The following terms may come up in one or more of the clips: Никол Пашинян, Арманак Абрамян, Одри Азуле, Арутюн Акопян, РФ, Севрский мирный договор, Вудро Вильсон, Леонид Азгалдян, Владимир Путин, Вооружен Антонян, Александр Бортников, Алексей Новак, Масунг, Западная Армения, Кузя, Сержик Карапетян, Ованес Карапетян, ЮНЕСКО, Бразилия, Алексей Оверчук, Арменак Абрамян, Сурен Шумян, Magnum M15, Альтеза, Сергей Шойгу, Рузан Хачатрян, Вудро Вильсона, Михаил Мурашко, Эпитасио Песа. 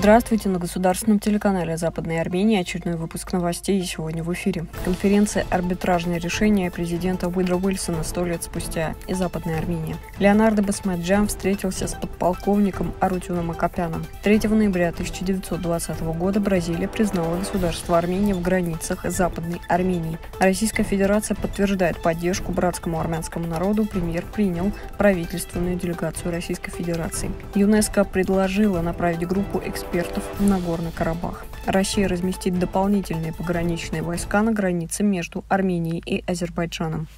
Здравствуйте! На государственном телеканале «Западная Армения» очередной выпуск новостей, и сегодня в эфире. Конференция «Арбитражное решение» президента Вудро Вильсона 100 лет спустя и Западной Армении. Леонардо Басмаджян встретился с подполковником Арутюном Акопяном. 3 ноября 1920 года Бразилия признала государство Армения в границах Западной Армении. Российская Федерация подтверждает поддержку братскому армянскому народу. Премьер принял правительственную делегацию Российской Федерации. ЮНЕСКО предложила направить группу экспертов в Нагорный Карабах. Россия разместит дополнительные пограничные войска на границе между Арменией и Азербайджаном.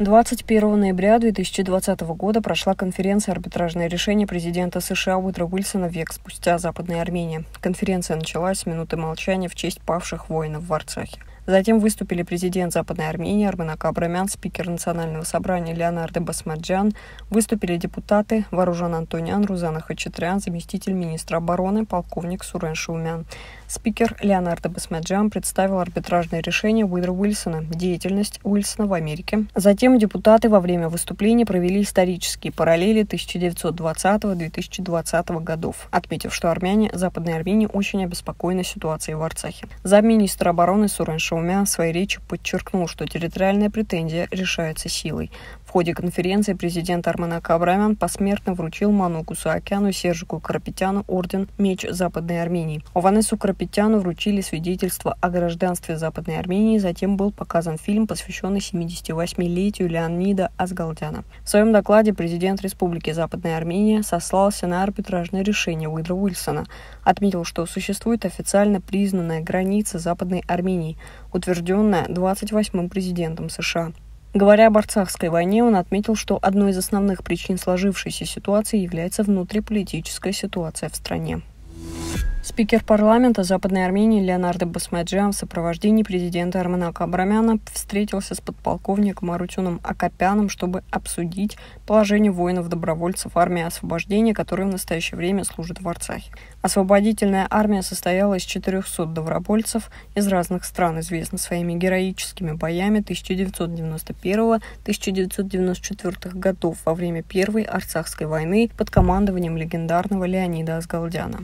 21 ноября 2020 года прошла конференция «Арбитражное решение» президента США Вудро Вильсона век спустя Западной Армении. Конференция началась с минуты молчания в честь павших воинов в Арцахе. Затем выступили президент Западной Армении Арманак Абрамян, спикер Национального собрания Леонардо Басмаджян, выступили депутаты Вооружен Антонян, Рузан Хачатрян, заместитель министра обороны полковник Сурен Шумян. Спикер Леонардо Басмаджян представил арбитражное решение Вудро Вильсона, деятельность Уильсона в Америке. Затем депутаты во время выступления провели исторические параллели 1920-2020 годов, отметив, что армяне Западной Армении очень обеспокоены ситуацией в Арцахе. Замминистра обороны Сурен Шумян в своей речи подчеркнул, что территориальная претензия решается силой. В ходе конференции президент Арменак Абрамян посмертно вручил Мануку Суакяну и Сержику Карапетяну орден «Меч Западной Армении». Ованесу Карапетяну вручили свидетельство о гражданстве Западной Армении, затем был показан фильм, посвященный 78-летию Леонида Азгалдяна. В своем докладе президент Республики Западная Армения сослался на арбитражное решение Вудро Вильсона. Отметил, что существует официально признанная граница Западной Армении, утвержденная 28-м президентом США. Говоря об Арцахской войне, он отметил, что одной из основных причин сложившейся ситуации является внутриполитическая ситуация в стране. Спикер парламента Западной Армении Леонардо Басмаджян в сопровождении президента Арменака Абрамяна встретился с подполковником Арутюном Акопяном, чтобы обсудить положение воинов-добровольцев армии освобождения, которые в настоящее время служат в Арцахе. Освободительная армия состояла из 400 добровольцев из разных стран, известна своими героическими боями 1991-1994 годов во время Первой Арцахской войны под командованием легендарного Леонида Азгалдяна.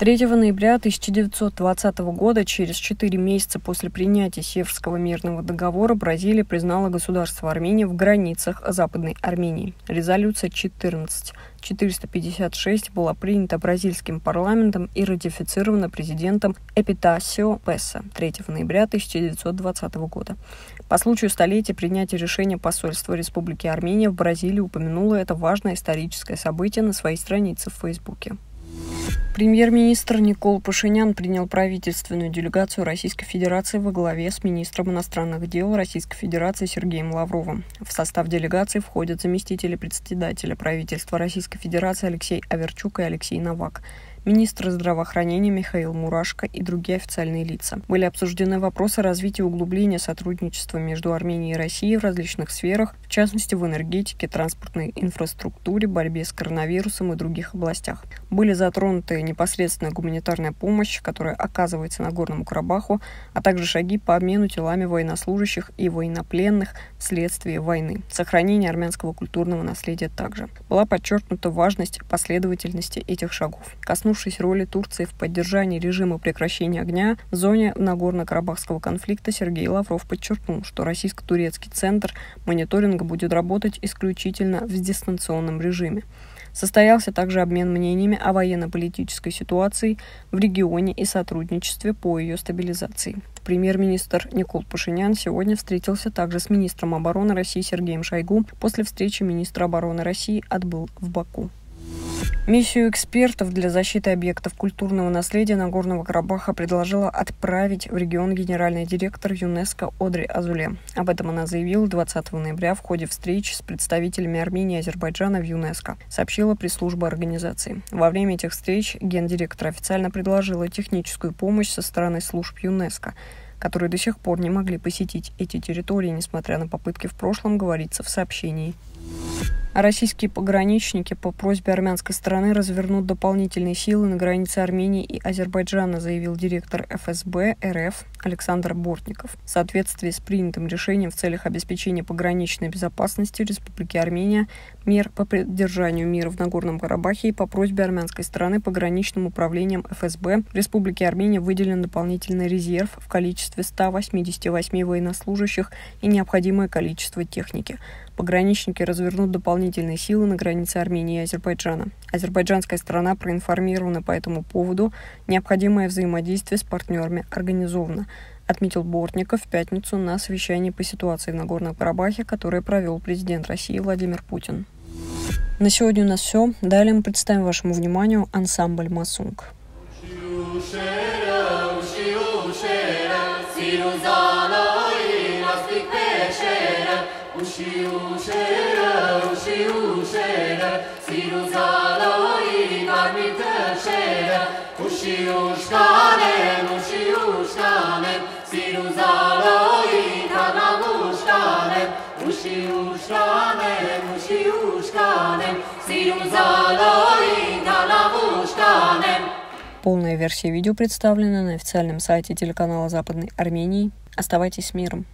3 ноября 1920 года, через 4 месяца после принятия Севрского мирного договора, Бразилия признала государство Армения в границах Западной Армении. Резолюция 14456 была принята бразильским парламентом и ратифицирована президентом Эпитасио Песа 3 ноября 1920 года. По случаю столетия принятия решения посольства Республики Армения в Бразилии упомянуло это важное историческое событие на своей странице в Фейсбуке. Премьер-министр Никол Пашинян принял правительственную делегацию Российской Федерации во главе с министром иностранных дел Российской Федерации Сергеем Лавровым. В состав делегации входят заместители председателя правительства Российской Федерации Алексей Оверчук и Алексей Новак, министр здравоохранения Михаил Мурашко и другие официальные лица. Были обсуждены вопросы развития и углубления сотрудничества между Арменией и Россией в различных сферах, в частности в энергетике, транспортной инфраструктуре, борьбе с коронавирусом и других областях. Были затронуты непосредственная гуманитарная помощь, которая оказывается Нагорному Карабаху, а также шаги по обмену телами военнослужащих и военнопленных вследствие войны, сохранение армянского культурного наследия также. Была подчеркнута важность последовательности этих шагов. Коснувшись роли Турции в поддержании режима прекращения огня в зоне Нагорно-Карабахского конфликта, Сергей Лавров подчеркнул, что российско-турецкий центр мониторинга будет работать исключительно в дистанционном режиме. Состоялся также обмен мнениями о военно-политической ситуации в регионе и сотрудничестве по ее стабилизации. Премьер-министр Никол Пашинян сегодня встретился также с министром обороны России Сергеем Шойгу. После встречи министр обороны России отбыл в Баку. Миссию экспертов для защиты объектов культурного наследия Нагорного Карабаха предложила отправить в регион генеральный директор ЮНЕСКO Одри Азуле. Об этом она заявила 20 ноября в ходе встречи с представителями Армении и Азербайджана в ЮНЕСКО, сообщила пресс-служба организации. Во время этих встреч гендиректор официально предложила техническую помощь со стороны служб ЮНЕСКО, которые до сих пор не могли посетить эти территории, несмотря на попытки в прошлом, говорится в сообщении. Российские пограничники по просьбе армянской стороны развернут дополнительные силы на границе Армении и Азербайджана, заявил директор ФСБ РФ Александр Бортников в соответствии с принятым решением в целях обеспечения пограничной безопасности Республики Армения мер по поддержанию мира в Нагорном Карабахе и по просьбе армянской страны пограничным управлением ФСБ Республики Армения выделен дополнительный резерв в количестве 188 военнослужащих и необходимое количество техники. Пограничники развернут дополнительные силы на границе Армении и Азербайджана. Азербайджанская страна проинформирована по этому поводу. Необходимое взаимодействие с партнерами организовано, отметил Бортников в пятницу на совещании по ситуации в Нагорном Карабахе, которое провел президент России Владимир Путин. На сегодня у нас все. Далее мы представим вашему вниманию ансамбль «Масунг». Полная версия видео представлена на официальном сайте телеканала Западной Армении. Оставайтесь с миром.